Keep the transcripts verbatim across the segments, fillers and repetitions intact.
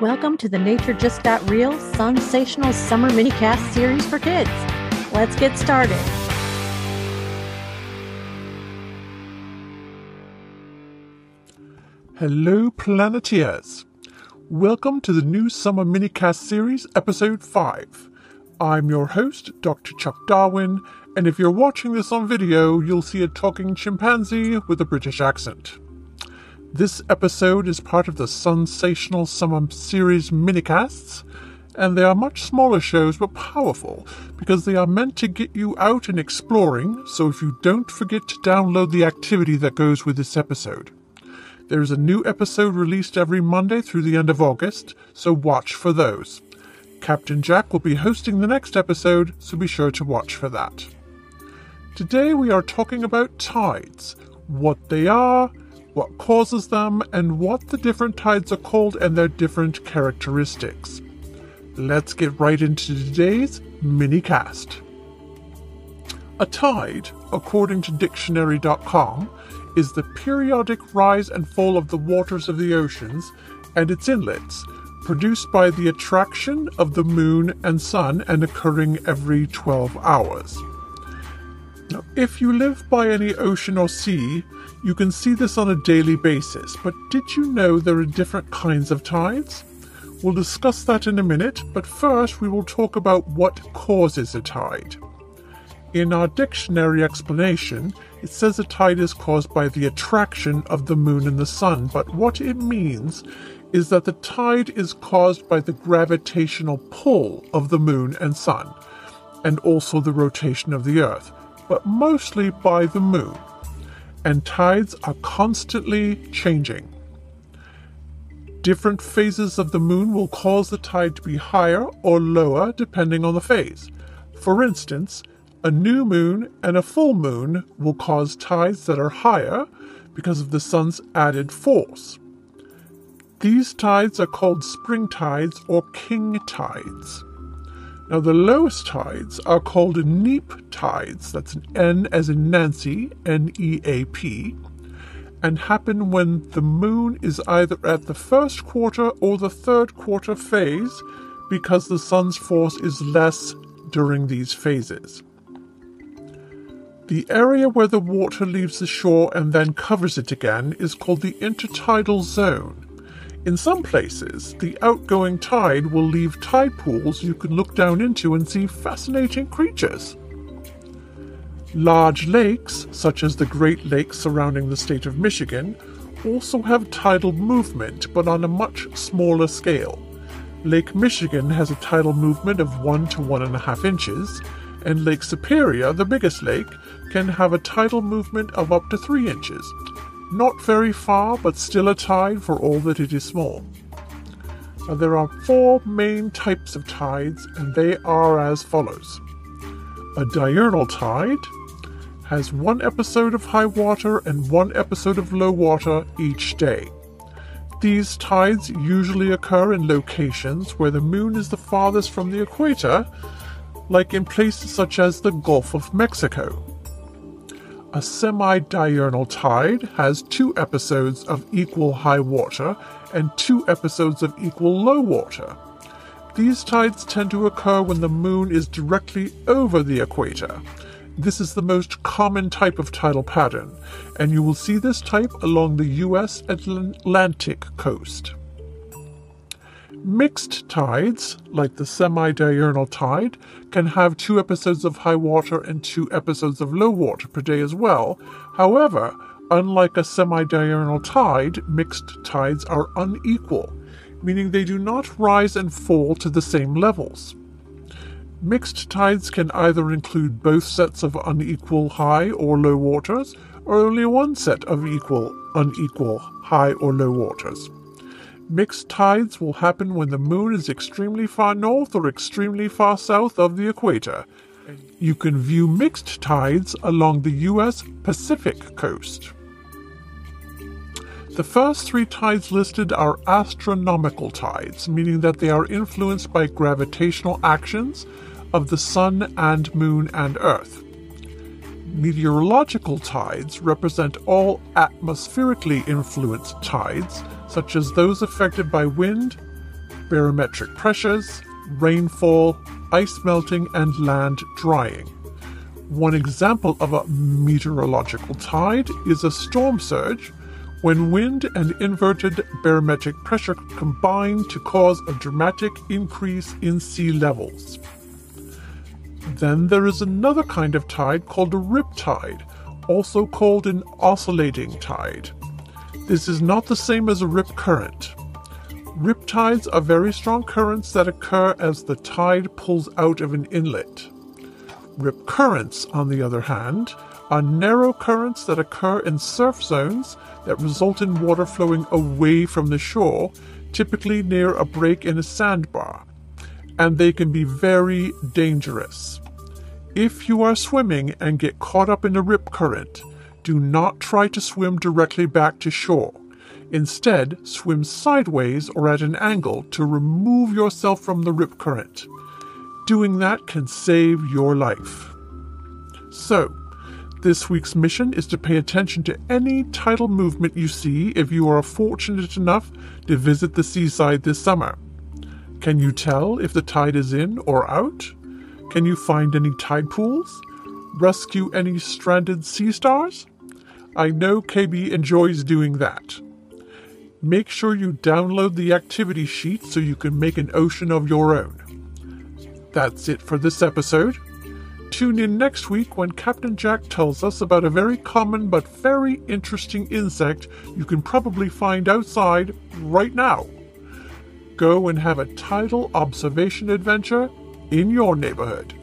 Welcome to the Nature Just Got Real Sensational Summer Minicast Series for Kids. Let's get started. Hello, Planeteers. Welcome to the new Summer Minicast Series, Episode five. I'm your host, Doctor Chuck Darwin, and if you're watching this on video, you'll see a talking chimpanzee with a British accent. This episode is part of the Sensational Summer Series minicasts, and they are much smaller shows but powerful because they are meant to get you out and exploring, so if you don't forget to download the activity that goes with this episode. There is a new episode released every Monday through the end of August, so watch for those. Captain Jack will be hosting the next episode, so be sure to watch for that. Today we are talking about tides, what they are, what causes them, and what the different tides are called and their different characteristics. Let's get right into today's minicast. A tide, according to Dictionary dot com, is the periodic rise and fall of the waters of the oceans and its inlets, produced by the attraction of the moon and sun and occurring every twelve hours. Now, if you live by any ocean or sea, you can see this on a daily basis, but did you know there are different kinds of tides? We'll discuss that in a minute, but first we will talk about what causes a tide. In our dictionary explanation, it says a tide is caused by the attraction of the moon and the sun, but what it means is that the tide is caused by the gravitational pull of the moon and sun, and also the rotation of the earth, but mostly by the moon, and tides are constantly changing. Different phases of the moon will cause the tide to be higher or lower depending on the phase. For instance, a new moon and a full moon will cause tides that are higher because of the sun's added force. These tides are called spring tides or king tides. Now, the lowest tides are called neap tides, that's an N as in Nancy, N E A P, and happen when the moon is either at the first quarter or the third quarter phase because the sun's force is less during these phases. The area where the water leaves the shore and then covers it again is called the intertidal zone. In some places, the outgoing tide will leave tide pools you can look down into and see fascinating creatures. Large lakes, such as the Great Lakes surrounding the state of Michigan, also have tidal movement, but on a much smaller scale. Lake Michigan has a tidal movement of one to one and a half inches, and Lake Superior, the biggest lake, can have a tidal movement of up to three inches. Not very far, but still a tide for all that it is small. Now, there are four main types of tides, and they are as follows. A diurnal tide has one episode of high water and one episode of low water each day. These tides usually occur in locations where the moon is the farthest from the equator, like in places such as the Gulf of Mexico. A semi-diurnal tide has two episodes of equal high water and two episodes of equal low water. These tides tend to occur when the moon is directly over the equator. This is the most common type of tidal pattern, and you will see this type along the U S Atlantic coast. Mixed tides, like the semi-diurnal tide, can have two episodes of high water and two episodes of low water per day as well. However, unlike a semi-diurnal tide, mixed tides are unequal, meaning they do not rise and fall to the same levels. Mixed tides can either include both sets of unequal high or low waters, or only one set of equal unequal high or low waters. Mixed tides will happen when the moon is extremely far north or extremely far south of the equator. You can view mixed tides along the U S Pacific coast. The first three tides listed are astronomical tides, meaning that they are influenced by gravitational actions of the sun and moon and earth. Meteorological tides represent all atmospherically influenced tides, such as those affected by wind, barometric pressures, rainfall, ice melting, and land drying. One example of a meteorological tide is a storm surge, when wind and inverted barometric pressure combine to cause a dramatic increase in sea levels. Then there is another kind of tide called a riptide, also called an oscillating tide. This is not the same as a rip current. Rip tides are very strong currents that occur as the tide pulls out of an inlet. Rip currents, on the other hand, are narrow currents that occur in surf zones that result in water flowing away from the shore, typically near a break in a sandbar, and they can be very dangerous. If you are swimming and get caught up in a rip current, do not try to swim directly back to shore. Instead, swim sideways or at an angle to remove yourself from the rip current. Doing that can save your life. So, this week's mission is to pay attention to any tidal movement you see if you are fortunate enough to visit the seaside this summer. Can you tell if the tide is in or out? Can you find any tide pools? Rescue any stranded sea stars? I know K B enjoys doing that. Make sure you download the activity sheet so you can make an ocean of your own. That's it for this episode. Tune in next week when Captain Jack tells us about a very common but very interesting insect you can probably find outside right now. Go and have a tidal observation adventure in your neighborhood.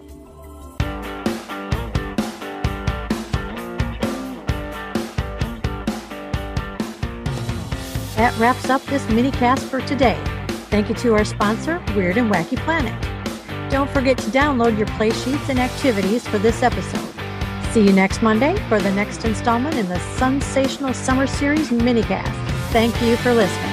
That wraps up this minicast for today. Thank you to our sponsor, Weird and Wacky Planet. Don't forget to download your play sheets and activities for this episode. See you next Monday for the next installment in the Sensational Summer Series minicast. Thank you for listening.